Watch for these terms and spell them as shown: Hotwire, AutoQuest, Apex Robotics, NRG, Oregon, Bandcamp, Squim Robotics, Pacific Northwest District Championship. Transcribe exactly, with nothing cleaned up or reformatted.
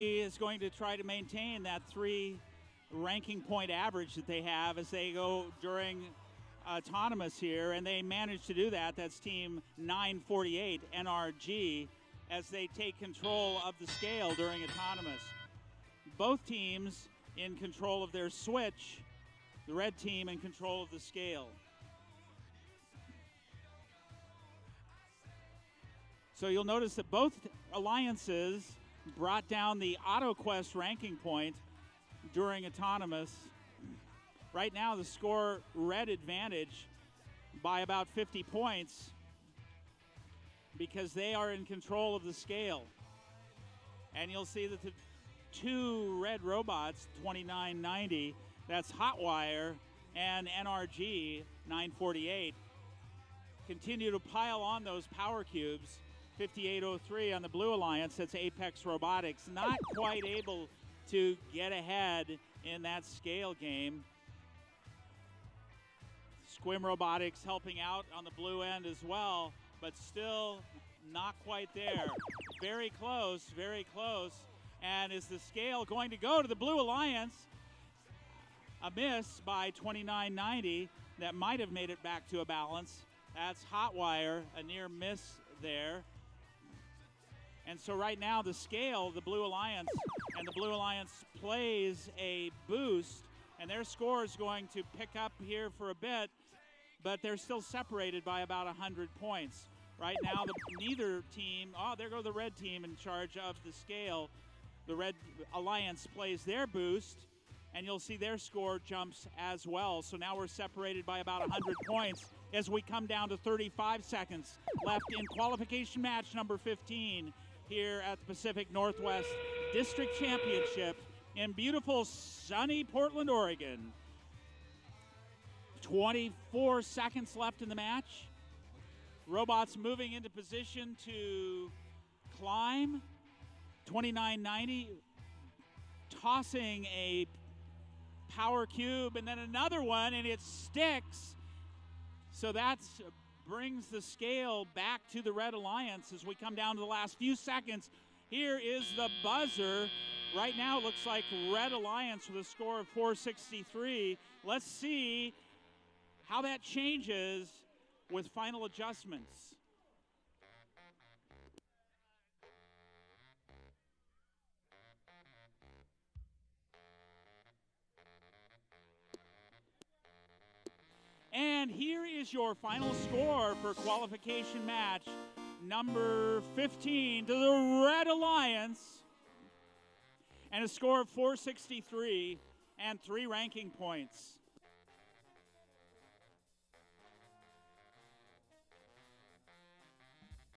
Is going to try to maintain that three ranking point average that they have as they go during autonomous here, and they managed to do that. That's team nine forty-eight, N R G, as they take control of the scale during autonomous. Both teams in control of their switch, the red team in control of the scale. So you'll notice that both alliances brought down the AutoQuest ranking point during autonomous. Right now the score, red advantage by about fifty points because they are in control of the scale. And you'll see that the two red robots, twenty-nine ninety, that's Hotwire and N R G nine forty-eight, continue to pile on those power cubes. fifty-eight oh three on the Blue Alliance, that's Apex Robotics. Not quite able to get ahead in that scale game. Squim Robotics helping out on the blue end as well, but still not quite there. Very close, very close. And is the scale going to go to the Blue Alliance? A miss by twenty-nine ninety. That might have made it back to a balance. That's Hotwire, a near miss there. And so right now the scale, the Blue Alliance, and the Blue Alliance plays a boost, and their score is going to pick up here for a bit, but they're still separated by about one hundred points. Right now, the, neither team, oh, there go the red team in charge of the scale. The Red Alliance plays their boost, and you'll see their score jumps as well. So now we're separated by about one hundred points as we come down to thirty-five seconds left in qualification match number fifteen. Here at the Pacific Northwest District Championship in beautiful, sunny Portland, Oregon. twenty-four seconds left in the match. Robots moving into position to climb. twenty-nine ninety, tossing a power cube and then another one, and it sticks. So that's brings the scale back to the Red Alliance as we come down to the last few seconds. Here is the buzzer. Right now it looks like Red Alliance with a score of four sixty-three. Let's see how that changes with final adjustments. And here is your final score for qualification match number fifteen to the Red Alliance. And a score of four sixty-three and three ranking points.